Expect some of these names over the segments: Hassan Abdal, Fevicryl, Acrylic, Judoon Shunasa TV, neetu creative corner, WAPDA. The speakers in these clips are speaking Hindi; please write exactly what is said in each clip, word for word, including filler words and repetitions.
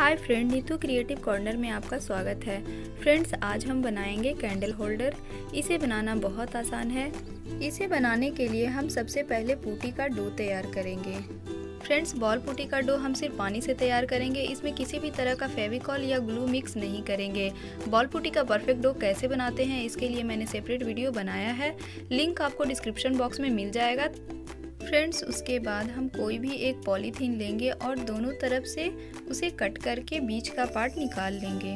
हाय फ्रेंड, नीतू क्रिएटिव कॉर्नर में आपका स्वागत है। फ्रेंड्स, आज हम बनाएंगे कैंडल होल्डर। इसे बनाना बहुत आसान है। इसे बनाने के लिए हम सबसे पहले पुटी का डो तैयार करेंगे। फ्रेंड्स, बॉल पुटी का डो हम सिर्फ पानी से तैयार करेंगे। इसमें किसी भी तरह का फेविकॉल या ग्लू मिक्स नहीं करेंगे। बॉल पुटी का परफेक्ट डो कैसे बनाते हैं, इसके लिए मैंने सेपरेट वीडियो बनाया है। लिंक आपको डिस्क्रिप्शन बॉक्स में मिल जाएगा। फ्रेंड्स, उसके बाद हम कोई भी एक पॉलीथीन लेंगे और दोनों तरफ से उसे कट करके बीच का पार्ट निकाल लेंगे।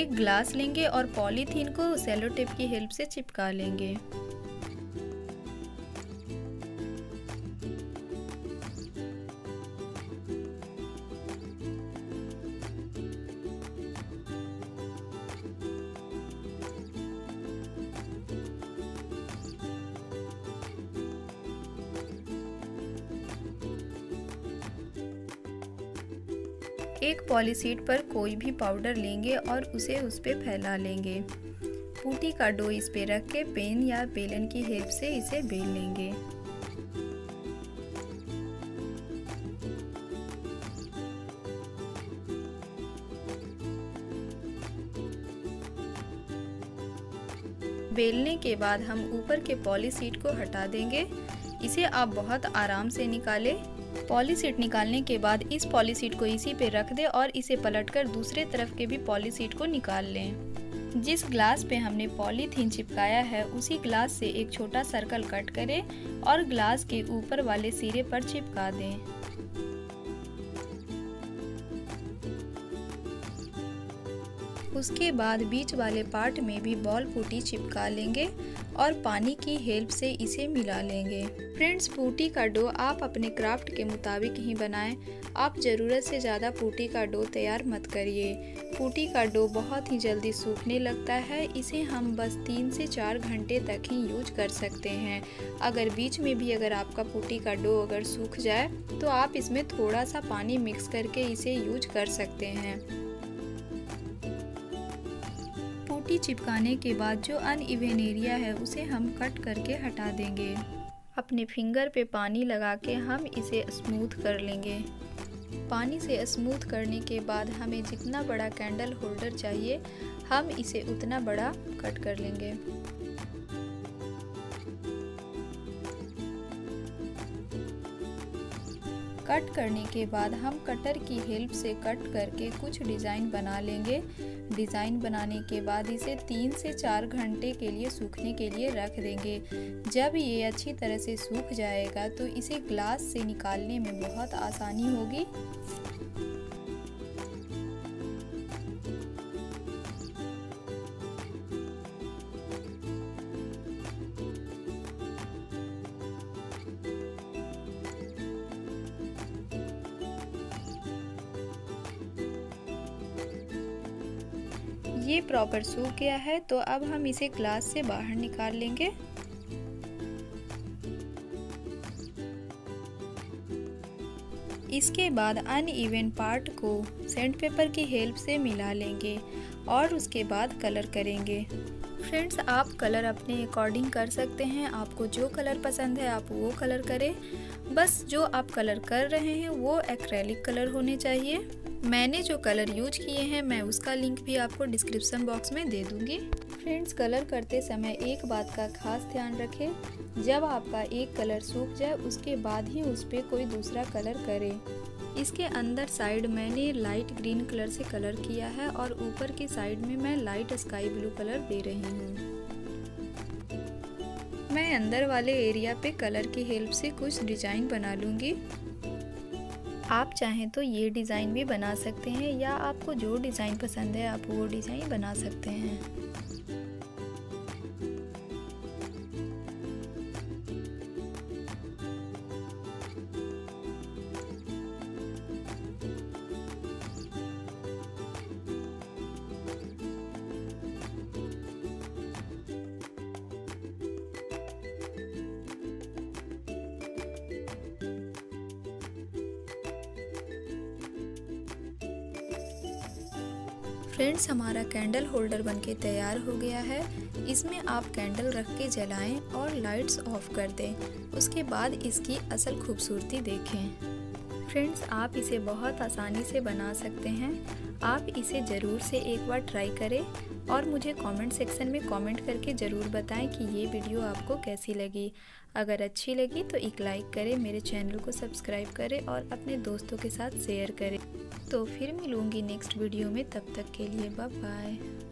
एक ग्लास लेंगे और पॉलीथीन को सेलो टेप की हेल्प से चिपका लेंगे। एक पॉलीशीट पर कोई भी पाउडर लेंगे और उसे उस पर फैला लेंगे। पुटी का डो इस पर रख के पेन या बेलन की हेल्प से इसे बेल लेंगे। बेलने के बाद हम ऊपर के पॉलीशीट को हटा देंगे। इसे आप बहुत आराम से निकालें। पॉलीशीट निकालने के बाद इस पॉलीशीट को इसी पे रख दें और इसे पलटकर दूसरे तरफ के भी पॉलीशीट को निकाल लें। जिस ग्लास पे हमने पॉलीथीन चिपकाया है उसी ग्लास से एक छोटा सर्कल कट करें और ग्लास के ऊपर वाले सिरे पर चिपका दें। उसके बाद बीच वाले पार्ट में भी बॉल पुटी चिपका लेंगे और पानी की हेल्प से इसे मिला लेंगे। फ्रेंड्स, पुटी का डो आप अपने क्राफ्ट के मुताबिक ही बनाएं। आप ज़रूरत से ज़्यादा पुटी का डो तैयार मत करिए। पुटी का डो बहुत ही जल्दी सूखने लगता है। इसे हम बस तीन से चार घंटे तक ही यूज कर सकते हैं। अगर बीच में भी अगर आपका पुटी का डो अगर सूख जाए तो आप इसमें थोड़ा सा पानी मिक्स करके इसे यूज कर सकते हैं। पुटी चिपकाने के बाद जो अनइवन एरिया है उसे हम कट करके हटा देंगे। अपने फिंगर पे पानी लगा के हम इसे स्मूथ कर लेंगे। पानी से स्मूथ करने के बाद हमें जितना बड़ा कैंडल होल्डर चाहिए हम इसे उतना बड़ा कट कर लेंगे। कट करने के बाद हम कटर की हेल्प से कट करके कुछ डिज़ाइन बना लेंगे। डिज़ाइन बनाने के बाद इसे तीन से चार घंटे के लिए सूखने के लिए रख देंगे। जब ये अच्छी तरह से सूख जाएगा तो इसे ग्लास से निकालने में बहुत आसानी होगी। ये प्रॉपर सूख गया है तो अब हम इसे ग्लास से बाहर निकाल लेंगे। इसके बाद अनइवन पार्ट को सैंड पेपर की हेल्प से मिला लेंगे और उसके बाद कलर करेंगे। फ्रेंड्स, आप कलर अपने अकॉर्डिंग कर सकते हैं। आपको जो कलर पसंद है आप वो कलर करें। बस जो आप कलर कर रहे हैं वो एक्रेलिक कलर होने चाहिए। मैंने जो कलर यूज किए हैं मैं उसका लिंक भी आपको डिस्क्रिप्शन बॉक्स में दे दूंगी। फ्रेंड्स, कलर करते समय एक बात का खास ध्यान रखें, जब आपका एक कलर सूख जाए उसके बाद ही उस पर कोई दूसरा कलर करें। इसके अंदर साइड मैंने लाइट ग्रीन कलर से कलर किया है और ऊपर की साइड में मैं लाइट स्काई ब्लू कलर दे रही हूँ। मैं अंदर वाले एरिया पे कलर की हेल्प से कुछ डिजाइन बना लूँगी। आप चाहें तो ये डिज़ाइन भी बना सकते हैं या आपको जो डिज़ाइन पसंद है आप वो डिज़ाइन बना सकते हैं। फ्रेंड्स हमारा कैंडल होल्डर बनके तैयार हो गया है। इसमें आप कैंडल रख के जलाएं और लाइट्स ऑफ कर दें। उसके बाद इसकी असल खूबसूरती देखें। फ्रेंड्स आप इसे बहुत आसानी से बना सकते हैं। आप इसे ज़रूर से एक बार ट्राई करें और मुझे कमेंट सेक्शन में कमेंट करके ज़रूर बताएं कि ये वीडियो आपको कैसी लगी। अगर अच्छी लगी तो एक लाइक करें, मेरे चैनल को सब्सक्राइब करें और अपने दोस्तों के साथ शेयर करें। तो फिर मिलूँगी नेक्स्ट वीडियो में, तब तक के लिए बाय बाय।